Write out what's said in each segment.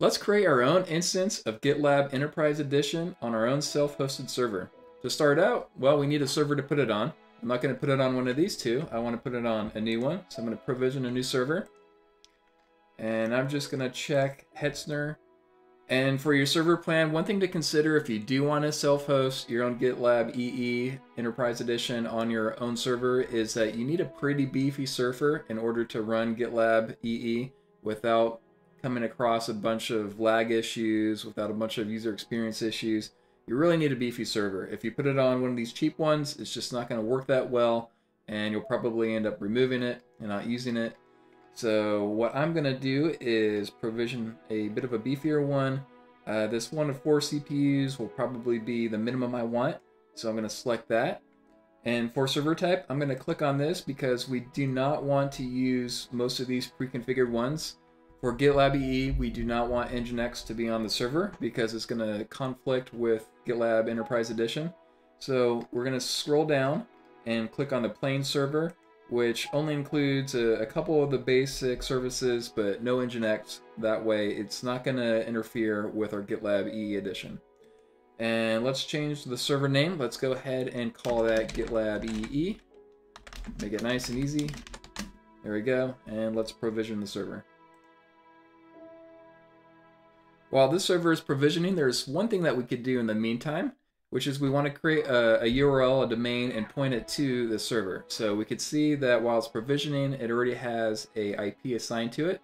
Let's create our own instance of GitLab Enterprise Edition on our own self-hosted server. To start out, well, we need a server to put it on. I'm not going to put it on one of these two. I want to put it on a new one. So I'm going to provision a new server. And I'm just going to check Hetzner. And for your server plan, one thing to consider if you do want to self-host your own GitLab EE Enterprise Edition on your own server is that you need a pretty beefy server in order to run GitLab EE without coming across a bunch of lag issues, without a bunch of user experience issues. You really need a beefy server. If you put it on one of these cheap ones, it's just not going to work that well, and you'll probably end up removing it and not using it. So what I'm going to do is provision a bit of a beefier one. This one of 4 CPUs will probably be the minimum I want, so I'm going to select that. And for server type, I'm going to click on this because we do not want to use most of these pre-configured ones. For GitLab EE, we do not want Nginx to be on the server because it's going to conflict with GitLab Enterprise Edition. So we're going to scroll down and click on the plain server, which only includes a couple of the basic services, but no Nginx. That way, it's not going to interfere with our GitLab EE edition. And let's change the server name. Let's go ahead and call that GitLab EE. Make it nice and easy. There we go. And let's provision the server. While this server is provisioning, there's one thing that we could do in the meantime, which is we want to create a URL, a domain, and point it to the server. So we could see that while it's provisioning, it already has a IP assigned to it.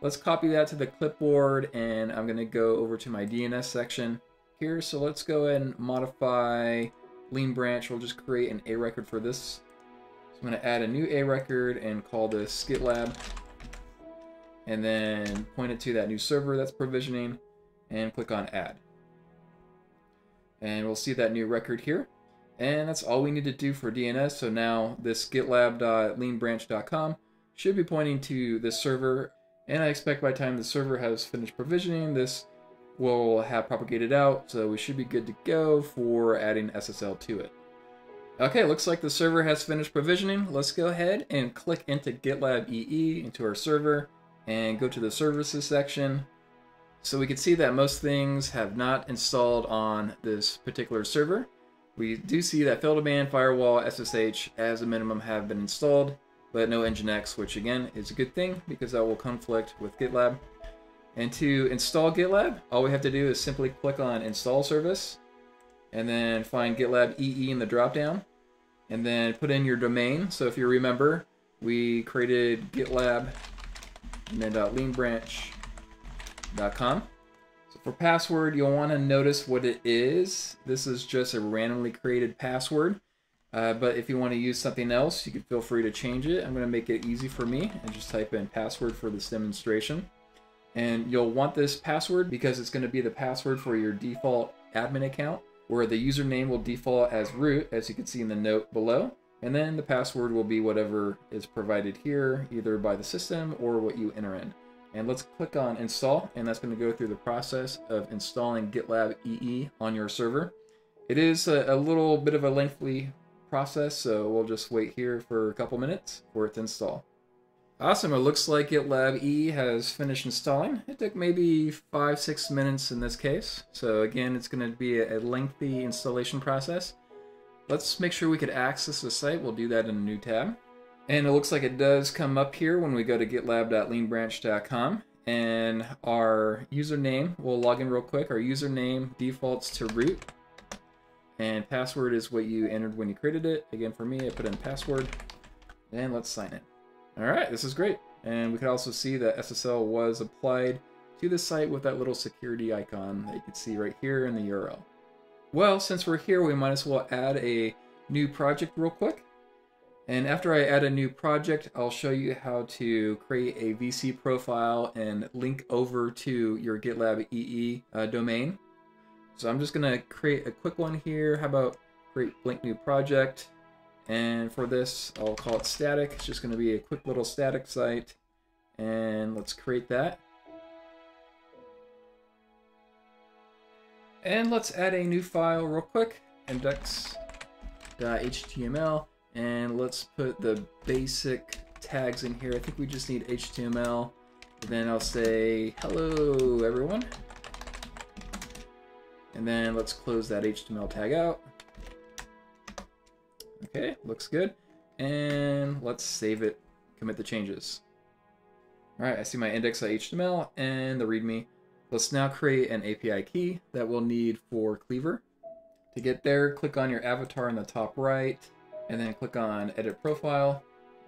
Let's copy that to the clipboard, and I'm going to go over to my DNS section here. So let's go ahead and modify Lean Branch. We'll just create an A record for this. So I'm going to add a new A record and call this GitLab, and then point it to that new server that's provisioning and click on add. And we'll see that new record here. And that's all we need to do for DNS. So now this gitlab.leanbranch.com should be pointing to this server. And I expect by the time the server has finished provisioning, this will have propagated out. So we should be good to go for adding SSL to it. Okay, looks like the server has finished provisioning. Let's go ahead and click into GitLab EE into our server, and go to the services section. So we can see that most things have not installed on this particular server. We do see that fail2ban, firewall, SSH as a minimum have been installed, but no Nginx, which again is a good thing because that will conflict with GitLab. And to install GitLab, all we have to do is simply click on install service and then find GitLab EE in the dropdown and then put in your domain. So if you remember, we created GitLab and then .leanbranch.com. So for password, you'll want to notice what it is. This is just a randomly created password, but if you want to use something else, you can feel free to change it. I'm going to make it easy for me and just type in password for this demonstration. And you'll want this password because it's going to be the password for your default admin account, where the username will default as root, as you can see in the note below. And then the password will be whatever is provided here, either by the system or what you enter in. And let's click on install, and that's going to go through the process of installing GitLab EE on your server. It is a little bit of a lengthy process, so we'll just wait here for a couple minutes for it to install. Awesome, it looks like GitLab EE has finished installing. It took maybe 5-6 minutes in this case. So again, it's going to be a lengthy installation process. Let's make sure we could access the site. We'll do that in a new tab. And it looks like it does come up here when we go to gitlab.leanbranch.com. And our username, we'll log in real quick. Our username defaults to root. And password is what you entered when you created it. Again, for me, I put in password. And let's sign in. All right, this is great. And we could also see that SSL was applied to the site with that little security icon that you can see right here in the URL. Well, since we're here, we might as well add a new project real quick. And after I add a new project, I'll show you how to create a VC profile and link over to your GitLab EE domain. So I'm just gonna create a quick one here. How about create blank new project? And for this, I'll call it static. It's just gonna be a quick little static site. And let's create that. And let's add a new file real quick, index.html, and let's put the basic tags in here. I think we just need HTML And then I'll say, hello, everyone. And then let's close that HTML tag out. Okay, looks good. And let's save it, commit the changes. All right, I see my index.html and the README. Let's now create an API key that we'll need for Cleavr. To get there, click on your avatar in the top right, and then click on Edit Profile.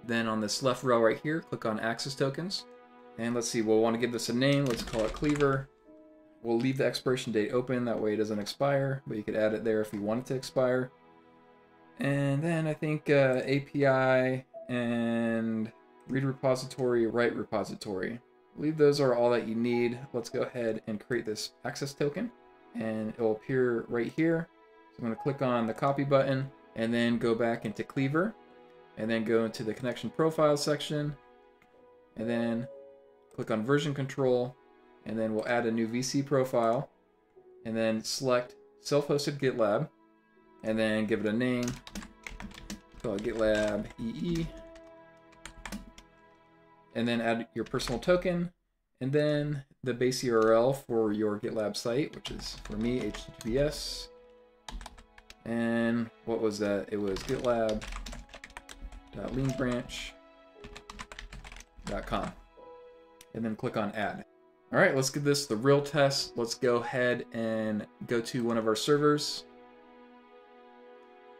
Then on this left row right here, click on Access Tokens. And let's see, we'll want to give this a name. Let's call it Cleavr. We'll leave the expiration date open, that way it doesn't expire, but you could add it there if you want it to expire. And then I think API and read repository, write repository. I believe those are all that you need. Let's go ahead and create this access token, and it will appear right here. So I'm going to click on the copy button and then go back into Cleavr, and then go into the connection profile section, and then click on version control, and then we'll add a new VC profile, and then select self-hosted GitLab, and then give it a name, call it GitLab EE, and then add your personal token, and then the base URL for your GitLab site, which is, for me, HTTPS, and what was that? It was gitlab.leanbranch.com, and then click on add. All right, let's give this the real test. Let's go ahead and go to one of our servers.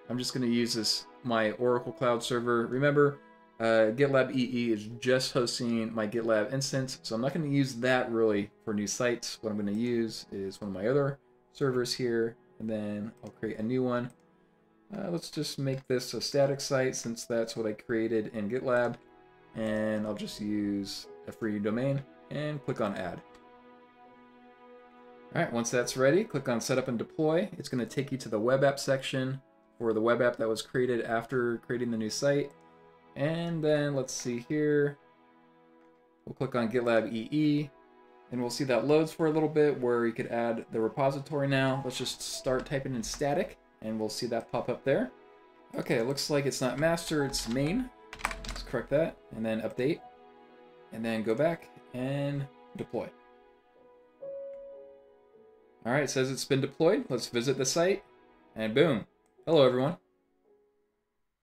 I'm just going to use this, my Oracle Cloud server. Remember, GitLab EE is just hosting my GitLab instance, so I'm not going to use that really for new sites. What I'm going to use is one of my other servers here, and then I'll create a new one. Let's just make this a static site since that's what I created in GitLab, and I'll just use a free domain and click on add. All right, once that's ready, click on setup and deploy. It's going to take you to the web app section for the web app that was created after creating the new site. And then let's see here, we'll click on GitLab EE, and we'll see that loads for a little bit where you could add the repository now. Let's just start typing in static, and we'll see that pop up there. Okay, it looks like it's not master, it's main. Let's correct that, and then update, and then go back and deploy. All right, it says it's been deployed. Let's visit the site, and boom. Hello, everyone.